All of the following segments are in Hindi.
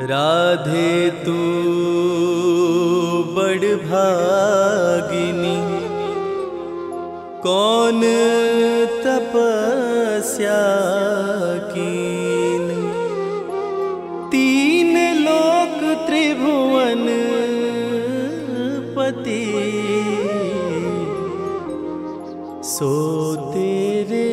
राधे तू बड़भागिनी कौन तपस्या कीन, तीन लोक त्रिभुवन पति सो तेरे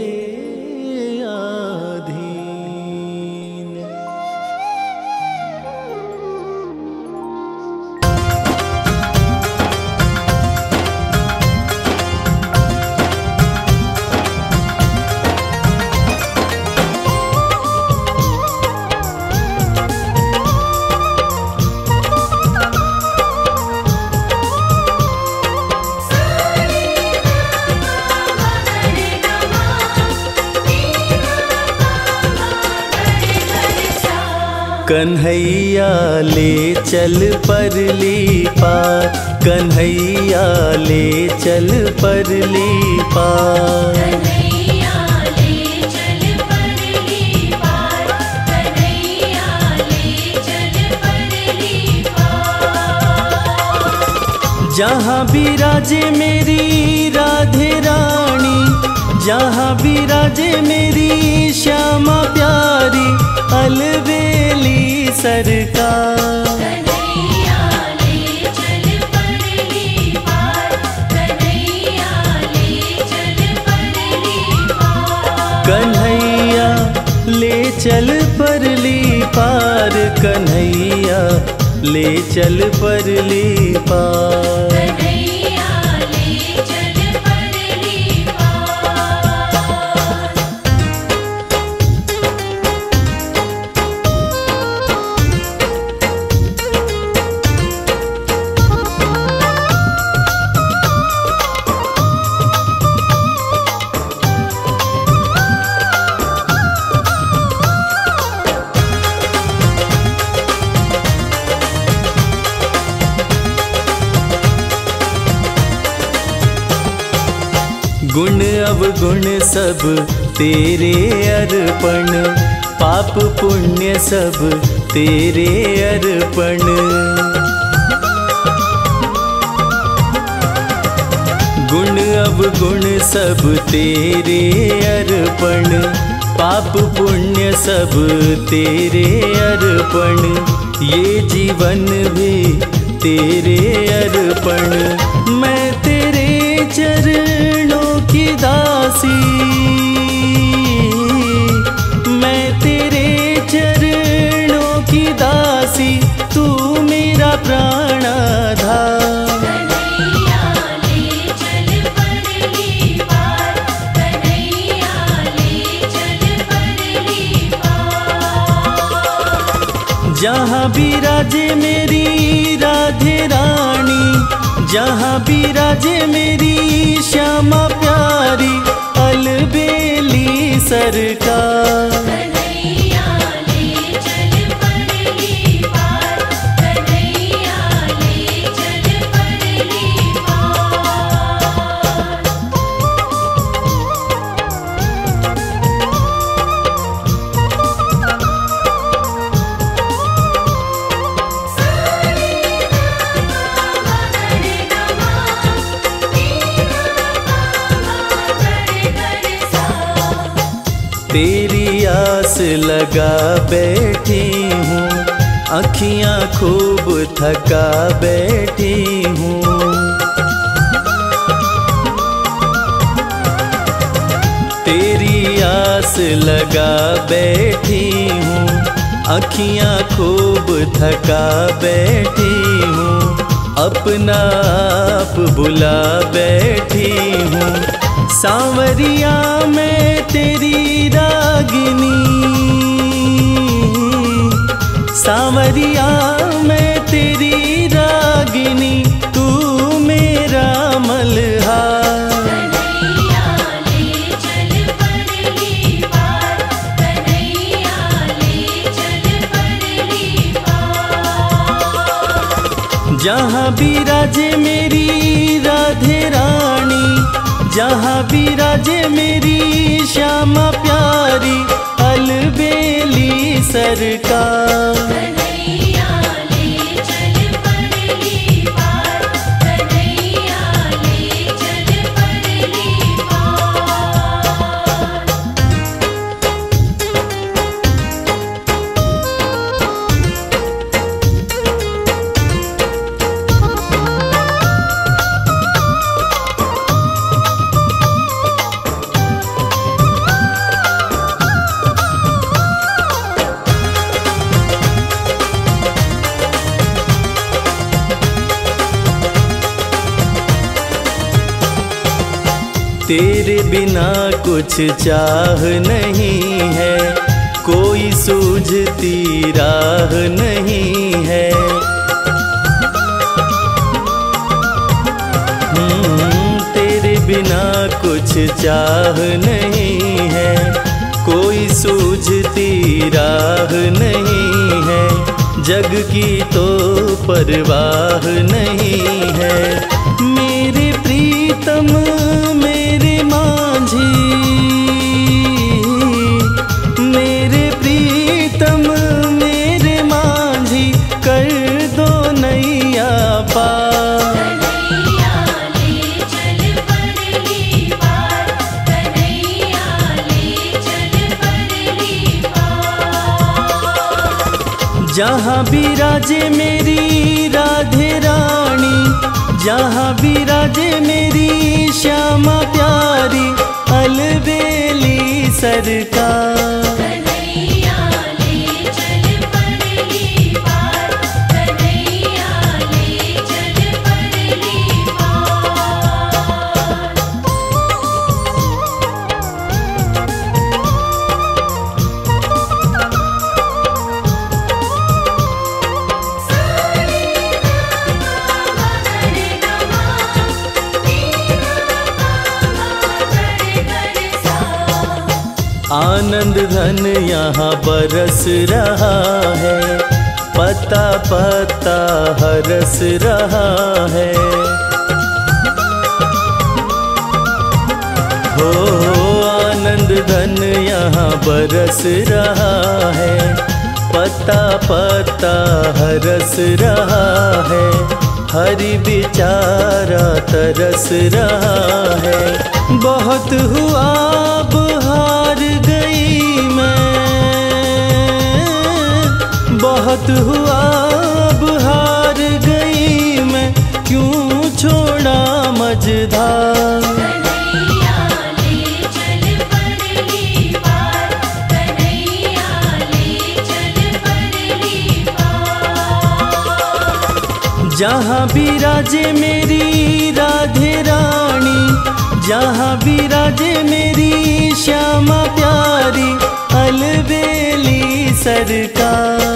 कन्हैया ले चल परली पार, कन्हैया ले चल परली पार, कन्हैया ले चल परली पार, कन्हैया ले चल परली पार। जहाँ बिराजे मेरी राधे रानी, जहाँ बिराजे मेरी श्यामा प्यारी, अलबेली सरकार कन्हैया ले चल परली पार, कन्हैया ले चल परली पार, कन्हैया ले चल परली पार, कन्हैया ले चल परली पार। गुण अवगुण सब तेरे अर्पण, पाप पुण्य सब तेरे अर्पण, गुण अवगुण सब तेरे अर्पण, पाप पुण्य सब तेरे अर्पण, ये जीवन भी तेरे अर्पण। मैं तेरे चरणों की दासी, मैं तेरे चरणों की दासी, तू मेरा प्राणाधार कन्हैया ले चल परली पार, कन्हैया ले चल परली पार। जहाँ बिराजे मेरी राधे रानी, जहाँ बिराजे मेरी श्यामा प्यारी, अलबेली सरकार कन्हैया ले चल परली पार, कन्हैया ले चल परली तेरी आस लगा बैठी हूँ, अखियाँ खूब थका बैठी हूँ, तेरी आस लगा बैठी हूँ, अखियाँ खूब थका बैठी हूँ, अपना आप बुला बैठी हूँ। सांवरिया मैं तेरी रागिनी, सांवरिया मैं तेरी रागिनी, तू मेरा मल्हार कन्हैया ले चल परली पार, कन्हैया ले चल परली पार। जहाँ बिराजे मेरी राधे रानी, जहाँ बिराजे मेरी श्यामा प्यारी। लाल बेली सरकार। तेरे बिना कुछ चाह नहीं है, कोई सूझती राह नहीं है। तेरे बिना कुछ चाह नहीं है, कोई सूझती राह नहीं है। जग की तो परवाह नहीं है। मेरे प्रीतम मेरे मांझी, मेरे प्रीतम मेरे मांझी, कर दो नैया पार। कन्हैया ले चल परली पार, कन्हैया ले चल परली पार। जहाँ भी राजे मेरी राधे रानी, जहाँ भी राजे मेरी श्यामा प्यारी, अलबेली सरकार। कन्हैया ले चल परली पार, कन्हैया ले चल परली आनंद धन यहाँ बरस रहा है, पता पता हरस रहा है। हो आनंद धन यहाँ बरस रहा है, पता पता हरस रहा है। हरि बेचारा तरस रहा है। बहुत हुआ अब हार गई मैं, बहुत हुआ अब हार गई मैं, क्यों छोड़ा मझधार। जहाँ भी राजे मेरी राधे रानी, जहाँ भी राजे मेरी श्यामा प्यारी, अलबेली सरकार।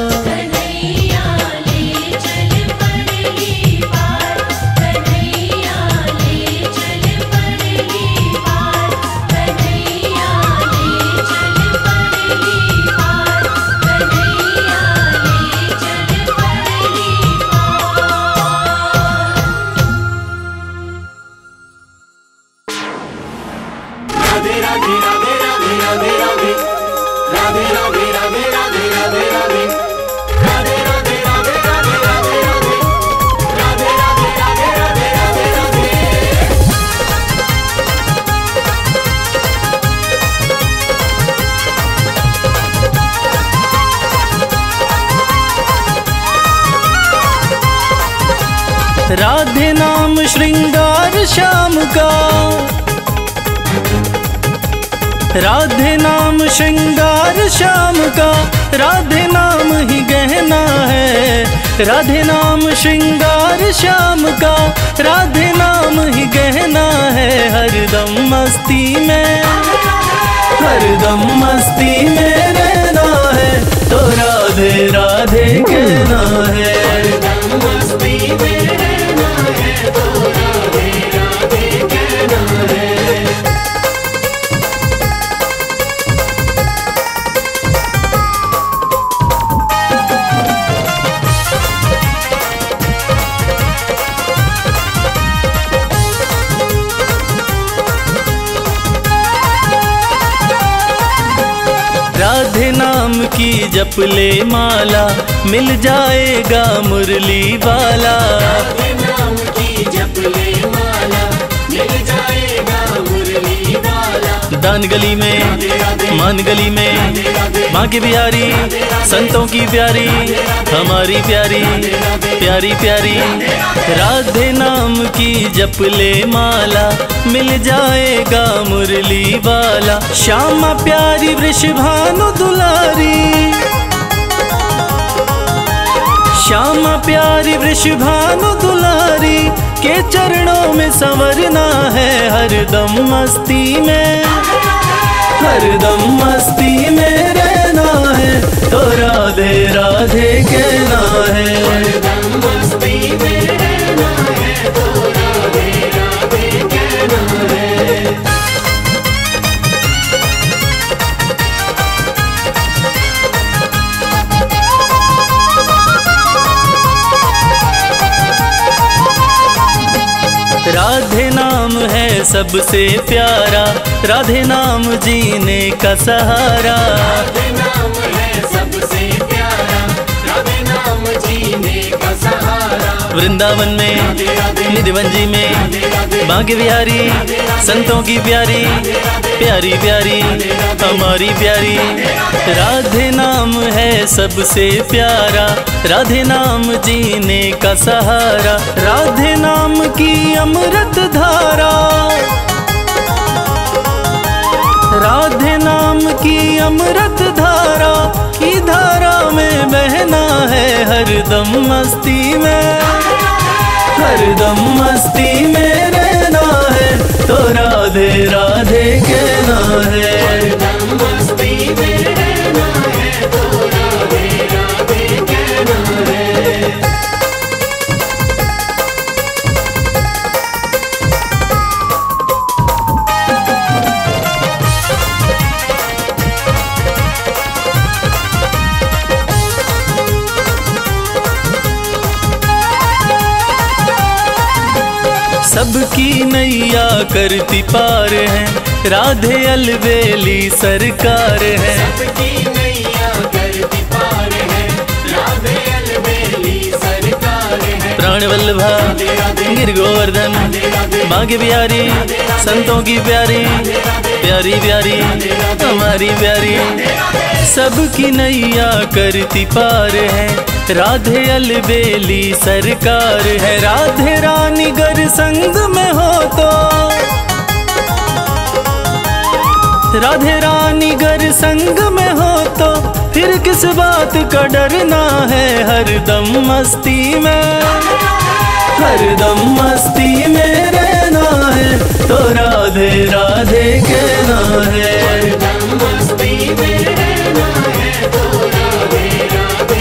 राधे नाम श्रृंगार श्याम का, राधे नाम श्रृंगार श्याम का, राधे नाम ही गहना है। राधे नाम श्रृंगार श्याम का, राधे नाम ही गहना है। हरदम मस्ती में, हरदम मस्ती में रहना है, तो राधे राधे कहना है। हरदम मस्ती में रहना है, तो राधे राधे कहना है। राधे नाम की जप ले माला, मिल जाएगा मुरली वाला। राधे नाम की जप ले माला, मिल जाएगा मुरली वाला। दान गली में मान गली में माँ की बिहारी, संतों की प्यारी, हमारी प्यारी प्यारी प्यारी। राधे नाम की जप ले माला, मिल जाएगा मुरली वाला। श्याम प्यारी वृषभानु दुलारी, श्याम प्यारी वृषभानु दुलारी, के चरणों में संवरना है हरदम मस्ती में, हरदम मस्ती में रहना है तो राधे राधे कहना है, हरदम मस्ती में रहना है तो राधे राधे कहना है। राधे नाम है सबसे प्यारा, राधे नाम जीने का सहारा, राधे नाम है सबसे प्यारा, राधे नाम जीने का सहारा। वृंदावन में निधिवन जी में बांके बिहारी, संतों की प्यारी प्यारी प्यारी हमारी प्यारी। राधे नाम है सबसे प्यारा, राधे नाम जीने का सहारा। राधे नाम की अमृत धारा, राधे नाम की अमृत धारा, की धारा में बहना है हरदम मस्ती में, हरदम मस्ती में रहना है तो राधे राधे कहना है, हरदम मस्ती में रहना है तो राधे राधे कहना है। सबकी नैया करती पार है राधे अलवेली सरकार है, सबकी नैया करती पार है राधे अलवेली सरकार है। प्राण वल्लभा गिर गोवर्धन बांके बिहारी, संतों की प्यारी प्यारी प्यारी हमारी प्यारी। सबकी नैया करती पार है राधे अलबेली सरकार है। राधे रानी गर संग में हो तो, राधे रानी गर संग में हो तो, फिर किस बात का डरना है हरदम मस्ती में, हरदम मस्ती में रहना है तो राधे राधे कहना है, हरदम मस्ती में रहना है तो राधे राधे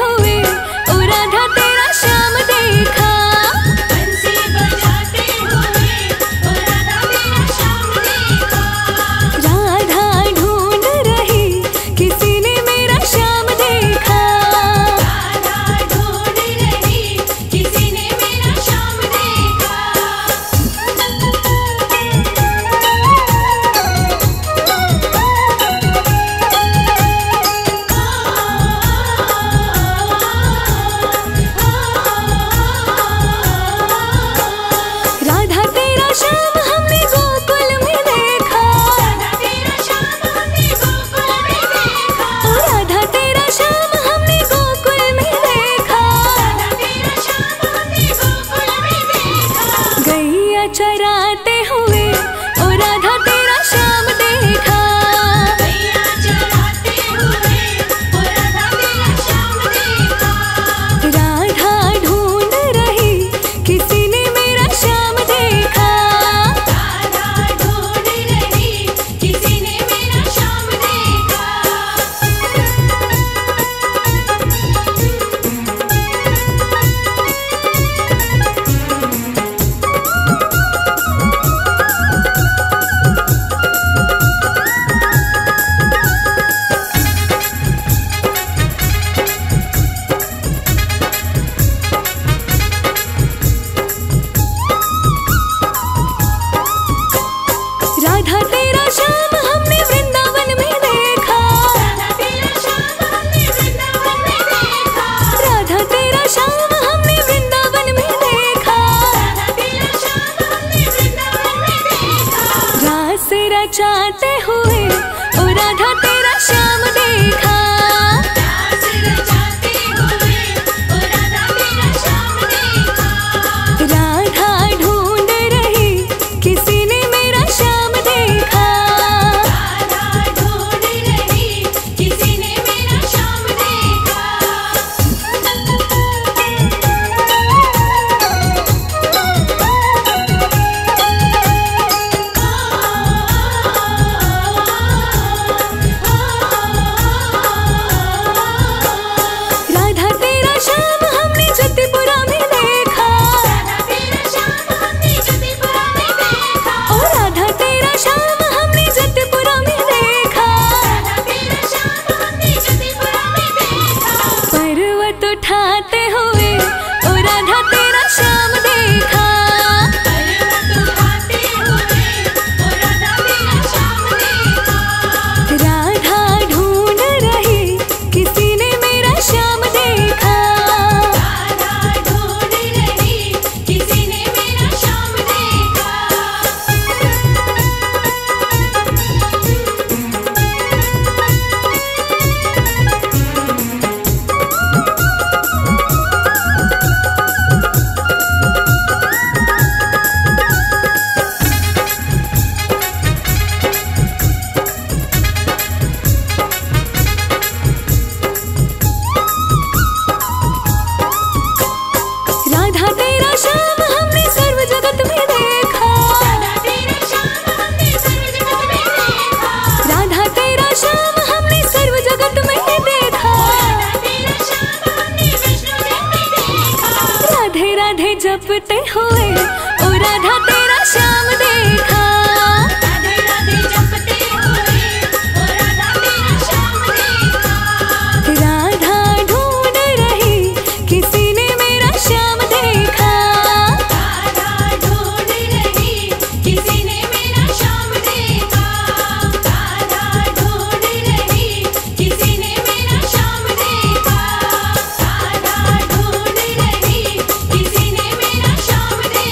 हुए ओ राधा तेरा श्याम देखा। बंसी बजाते हुए ओ राधा तेरा श्याम देखा। राधा ढूंढ रही किसी ने मेरा श्याम देखा। राधा ढूंढ रही किसी ने मेरा श्याम देखा। चराते हुए ओ राधा तेरा श्याम देखा। गैया चराते हुए ओ राधा तेरा श्याम देखा। राधा ढूंढ रही किसी ने मेरा श्याम देखा। राधा ढूंढ रही किसी ने मेरा श्याम देखा। राधा तेरा श्याम हमने वृंदावन में देखा। राधा तेरा श्याम हमने वृंदावन में देखा। राधा तेरा श्याम हमने वृंदावन में देखा। राधा तेरा श्याम हमने वृंदावन में देखा। रास रचाते हुए ओ राधा तेरा श्याम देखा। रास रचाते हुए ओ राधा तेरा श्याम देखा। राधा ढूंढ रही किसी ने मेरा श्याम देखा। राधा ढूंढ रही किसी ने मेरा श्याम देखा। राधा तेरा श्याम हमने जतिपुरा में देखा। राधा तेरा श्याम हमने जतिपुरा में देखा। ओ राधा तेरा श्याम हमने जतिपुरा में देखा। राधा तेरा श्याम हमने जतिपुरा में देखा। पर्वत उठाते हुए ओ राधा तेरा श्याम देखा। पर्वत उठाते हुए ओ राधा तेरा श्याम देखा। राधा ढूंढ रही किसी ने मेरा श्याम देखा। राधा ढूंढ रही किसी ने मेरा श्याम देखा। राधा तेरा श्याम हमने सर्व जगत में देखा। राधा तेरा श्याम हमने सर्व जगत में देखा। राधा तेरा श्याम हमने सर्व जगत में देखा। राधा तेरा श्याम हमने विष्णु जन में देखा। राधे राधे जपते हुए ओ राधा तेरा श्याम देखा। राधे राधे जपते हुए ओ राधा तेरा श्याम देखा। राधा ढूंढ रही किसी ने मेरा श्याम देखा। राधा ढूंढ रही किसी ने मेरा श्याम देखा। राधा ढूंढ रही किसी ने मेरा श्याम देखा। राधा ढूंढ रही किसी ने मेरा श्याम देखा। राधा ढूंढ रही किसी ने मेरा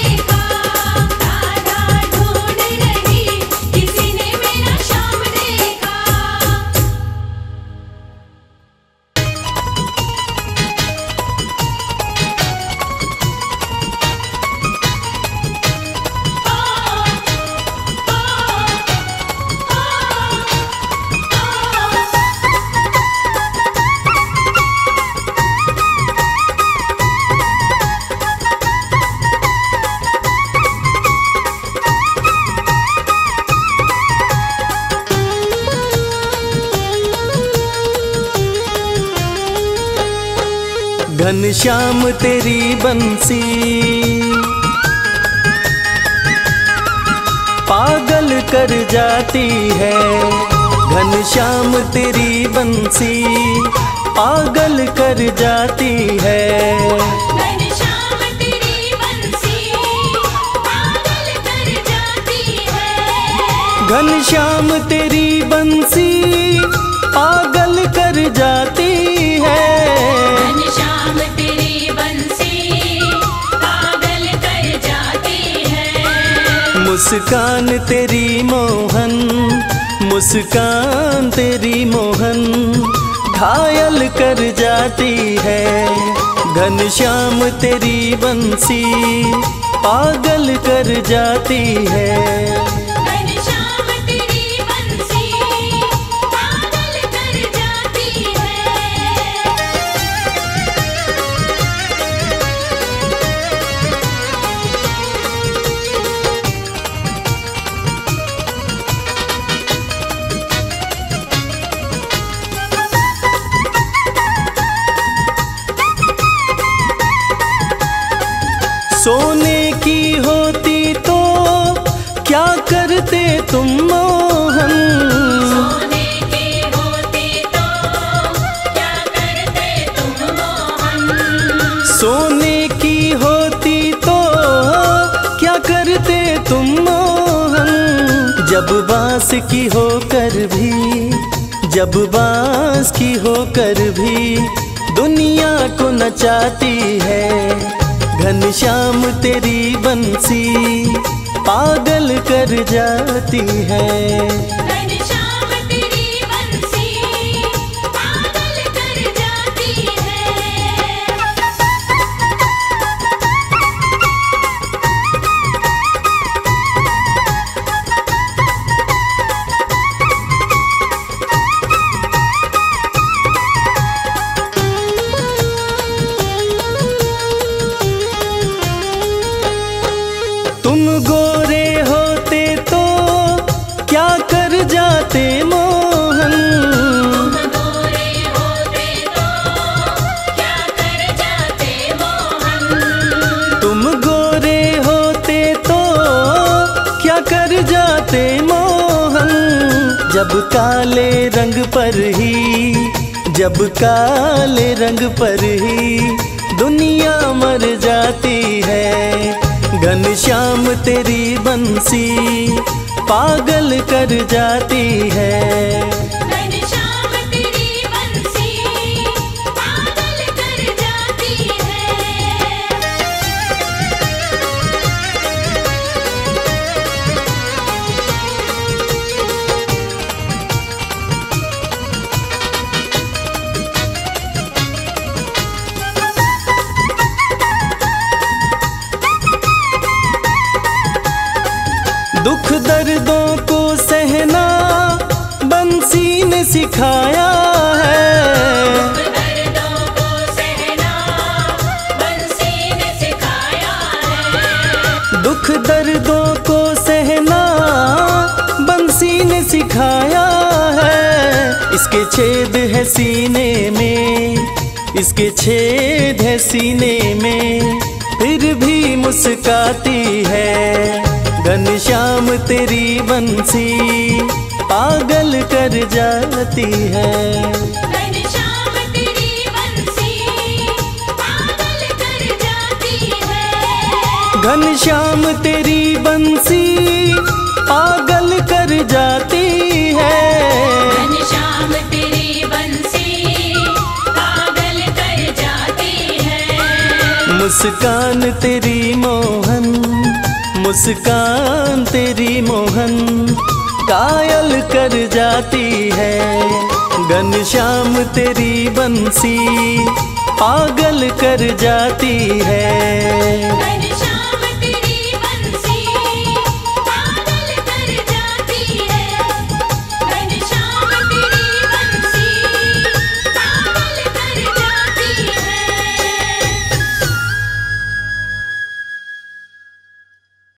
घनश्याम तेरी बंसी, पागल कर जाती है। घनश्याम तेरी बंसी, पागल कर जाती है। घनश्याम तेरी बंसी पागल कर जाती है। घनश्याम तेरी बंसी पागल कर जाती है। मुस्कान तेरी मोहन, मुस्कान तेरी मोहन घायल कर जाती है। घनश्याम तेरी बंसी पागल कर जाती है। सोने की होती तो क्या करते तुम मोहन, सोने की होती तो क्या करते तुम मोहन, सोने की होती तो क्या करते तुम मोहन। जब बांस की होकर भी, जब बांस की होकर भी दुनिया को नचाती है। घनश्याम तेरी बंसी पागल कर जाती है। घनश्याम तेरी बंसी पागल कर जाती काले रंग पर ही, जब काले रंग पर ही दुनिया मर जाती है। घनश्याम तेरी बंसी पागल कर जाती है। दुख दर्दों को सहना बंसी ने सिखाया है। दुख दर्दों को सहना बंसी ने सिखाया है। दुख दर्दों को सहना बंसी ने सिखाया है। इसके छेद है सीने में, इसके छेद है सीने में फिर भी मुस्काती है। घनश्याम तेरी बंसी पागल कर जाती है। घनश्याम तेरी बंसी पागल कर जाती है। घनश्याम तेरी बंसी पागल कर जाती है। घनश्याम तेरी बंसी पागल कर जाती है। मुस्कान तेरी मोहन, मुस्कान तेरी मोहन कायल कर जाती है। घनश्याम तेरी बंसी पागल कर जाती है।